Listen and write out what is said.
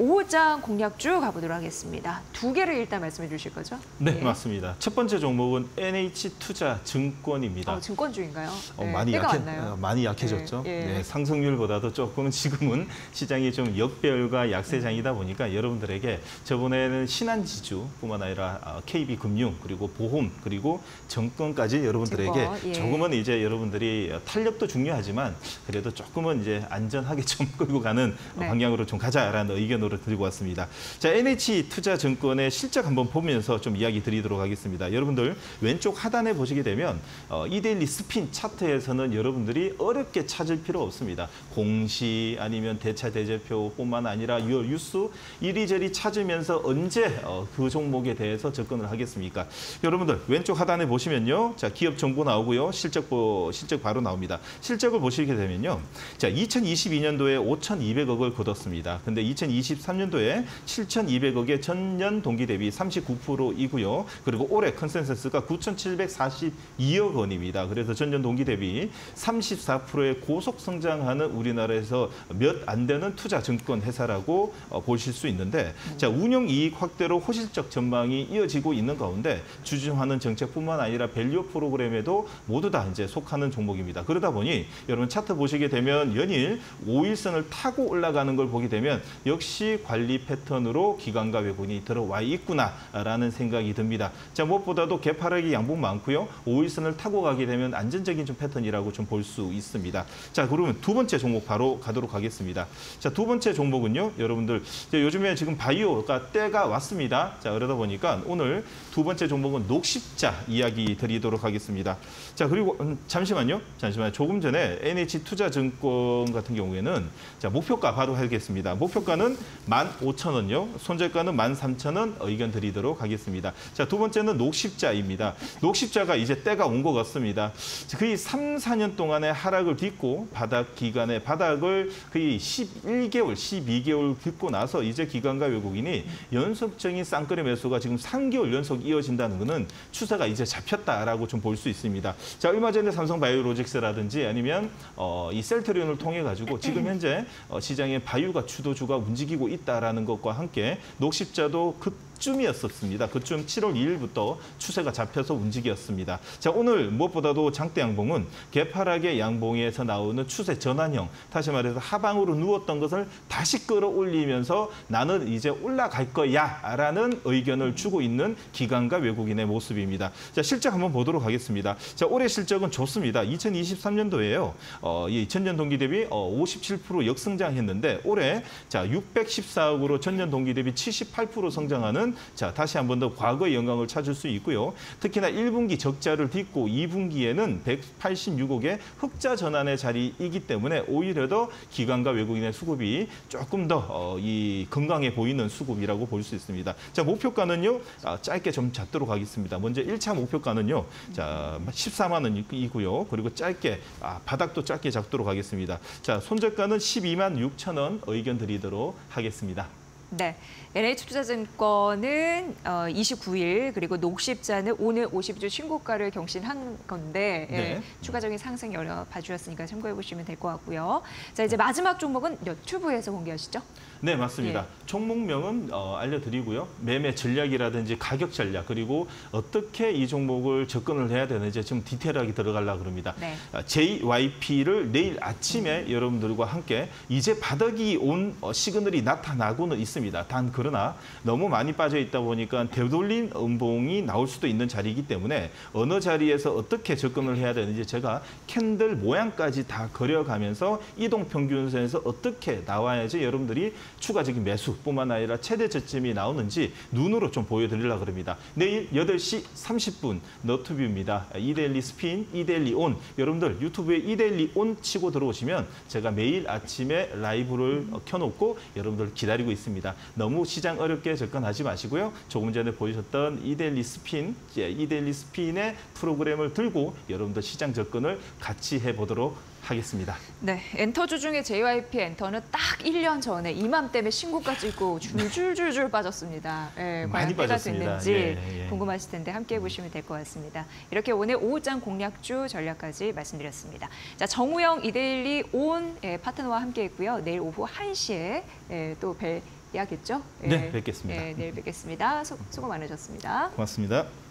5장 공략 쭉 가보도록 하겠습니다. 두 개를 일단 말씀해 주실 거죠? 네, 네. 맞습니다. 첫 번째 종목은 NH투자증권입니다. 증권주인가요? 네, 많이 약해졌죠. 네, 네. 네, 상승률보다도 조금은 지금은 시장이 좀 역배열과 약세장이다 보니까 여러분들에게 저번에는 신한지주뿐만 아니라 KB금융 그리고 보험 그리고 정권까지 여러분들에게 증권, 조금은 이제 여러분들이 탄력도 중요하지만 그래도 조금은 이제 안전하게 좀 끌고 가는 네. 방향으로 좀 가자라는 의견으로 드리고 왔습니다. 자, NH투자증권의 실적 한번 보면서 좀 이야기 드리도록 하겠습니다. 여러분들 왼쪽 하단에 보시게 되면 이데일리 스핀 차트에서는 여러분들이 어렵게 찾을 필요 없습니다. 공시 아니면 대차대조표뿐만 아니라 뉴스 이리저리 찾으면서 언제 그 종목에 대해서 접근을 하겠습니까? 여러분들 왼쪽 하단에 보시면요. 자, 기업 정보 나오고요. 실적 바로 나옵니다. 실적을 보시게 되면요. 자, 2022년도에 5,200억을 거뒀습니다. 근데 2023년도에 7,200억의 전년 동기 대비 39%이고요. 그리고 올해 컨센서스가 9,742억 원입니다. 그래서 전년 동기 대비 34%의 고속 성장하는 우리나라에서 몇 안 되는 투자 증권 회사라고 보실 수 있는데 자, 운영 이익 확대로 호실적 전망이 이어지고 있는 가운데 주주환원 정책뿐만 아니라 밸류 프로그램에도 모두 다 이제 속하는 종목입니다. 그러다 보니 여러분 차트 보시게 되면 연일 5일선을 타고 올라가는 걸 보게 되면 역시 관리 패턴으로 기관과 외국인이 들어와 있구나라는 생각이 듭니다. 자, 무엇보다도 개파락이 양봉 많고요. 5일선을 타고 가게 되면 안전적인 좀 패턴이라고 좀 볼 수 있습니다. 자, 그러면 두 번째 종목 바로 가도록 하겠습니다. 자, 두 번째 종목은요. 여러분들 요즘에 지금 바이오가 때가 왔습니다. 자, 그러다 보니까 오늘 두 번째 종목은 녹십자 이야기 드리도록 하겠습니다. 자, 그리고 잠시만요. 조금 전에 NH투자증권 같은 경우에는 자, 목표가 바로 하겠습니다. 목표가는 15,000원요. 손절가는 13,000원 의견 드리도록 하겠습니다. 자, 두 번째는 녹십자입니다. 녹십자가 이제 때가 온 것 같습니다. 거의 3, 4년 동안의 하락을 딛고 바닥 기간의 바닥을 거의 11개월, 12개월 딛고 나서 이제 기관과 외국인이 연속적인 쌍끌이 매수가 지금 3개월 연속 이어진다는 것은 추세가 이제 잡혔다라고 좀 볼 수 있습니다. 자, 얼마 전에 삼성바이오로직스라든지 아니면 이 셀트리온을 통해 가지고 지금 현재 시장에 바이오가 주도주가 움직이고 있다라는 것과 함께 녹십자도 그쯤이었습니다. 그쯤 7월 2일부터 추세가 잡혀서 움직였습니다. 자, 오늘 무엇보다도 장대 양봉은 개파락의 양봉에서 나오는 추세 전환형, 다시 말해서 하방으로 누웠던 것을 다시 끌어올리면서 나는 이제 올라갈 거야라는 의견을 주고 있는 기관과 외국인의 모습입니다. 자, 실적 한번 보도록 하겠습니다. 자, 올해 실적은 좋습니다. 2023년도에요. 이 전년 동기 대비 57% 역성장했는데 올해 자, 614억으로 전년 동기 대비 78% 성장하는 자, 다시 한 번 더 과거의 영광을 찾을 수 있고요. 특히나 1분기 적자를 딛고 2분기에는 186억의 흑자 전환의 자리이기 때문에 오히려 더 기관과 외국인의 수급이 조금 더 이 건강해 보이는 수급이라고 볼 수 있습니다. 자, 목표가는요. 짧게 좀 잡도록 하겠습니다. 먼저 1차 목표가는요. 자, 14만 원이고요. 그리고 짧게 바닥도 짧게 잡도록 하겠습니다. 자, 손절가는 126,000원 의견 드리도록 하겠습니다. 네, NH투자증권은 29일 그리고 녹십자는 오늘 50주 신고가를 경신한 건데 네. 예, 추가적인 상승 여러 봐주셨으니까 참고해 보시면 될 것 같고요. 자, 이제 마지막 종목은 유튜브에서 공개하시죠? 네, 맞습니다. 예. 종목명은 알려드리고요. 매매 전략이라든지 가격 전략 그리고 어떻게 이 종목을 접근을 해야 되는지 지금 디테일하게 들어가려고 합니다. 네. JYP를 내일 아침에 여러분들과 함께 이제 바닥이 온 시그널이 나타나고는 있습니다. 단 그러나 너무 많이 빠져 있다 보니까 되돌린 음봉이 나올 수도 있는 자리이기 때문에 어느 자리에서 어떻게 접근을 해야 되는지 제가 캔들 모양까지 다 그려가면서 이동평균선에서 어떻게 나와야지 여러분들이 추가적인 매수뿐만 아니라 최대 저점이 나오는지 눈으로 좀 보여드리려고 합니다. 내일 8시 30분 너튜브입니다. 이데일리 스핀, 이데일리 온. 여러분들 유튜브에 이데일리 온 치고 들어오시면 제가 매일 아침에 라이브를 켜놓고 여러분들 기다리고 있습니다. 너무 시장 어렵게 접근하지 마시고요. 조금 전에 보셨던 이데일리 스핀의 프로그램을 들고 여러분들 시장 접근을 같이 해보도록 하겠습니다. 네, 엔터주 중에 JYP 엔터는 딱 1년 전에 이맘때에 신고가 찍고 줄줄줄줄 빠졌습니다. 예, 많이 빠졌습니다. 예, 예. 궁금하실 텐데 함께해 보시면 될 것 같습니다. 이렇게 오늘 5장 공략주 전략까지 말씀드렸습니다. 자, 정우영, 이데일리, 온 파트너와 함께했고요. 내일 오후 1시에 또 뵈야겠죠? 예, 네, 뵙겠습니다. 예, 내일 뵙겠습니다. 수고 많으셨습니다. 고맙습니다.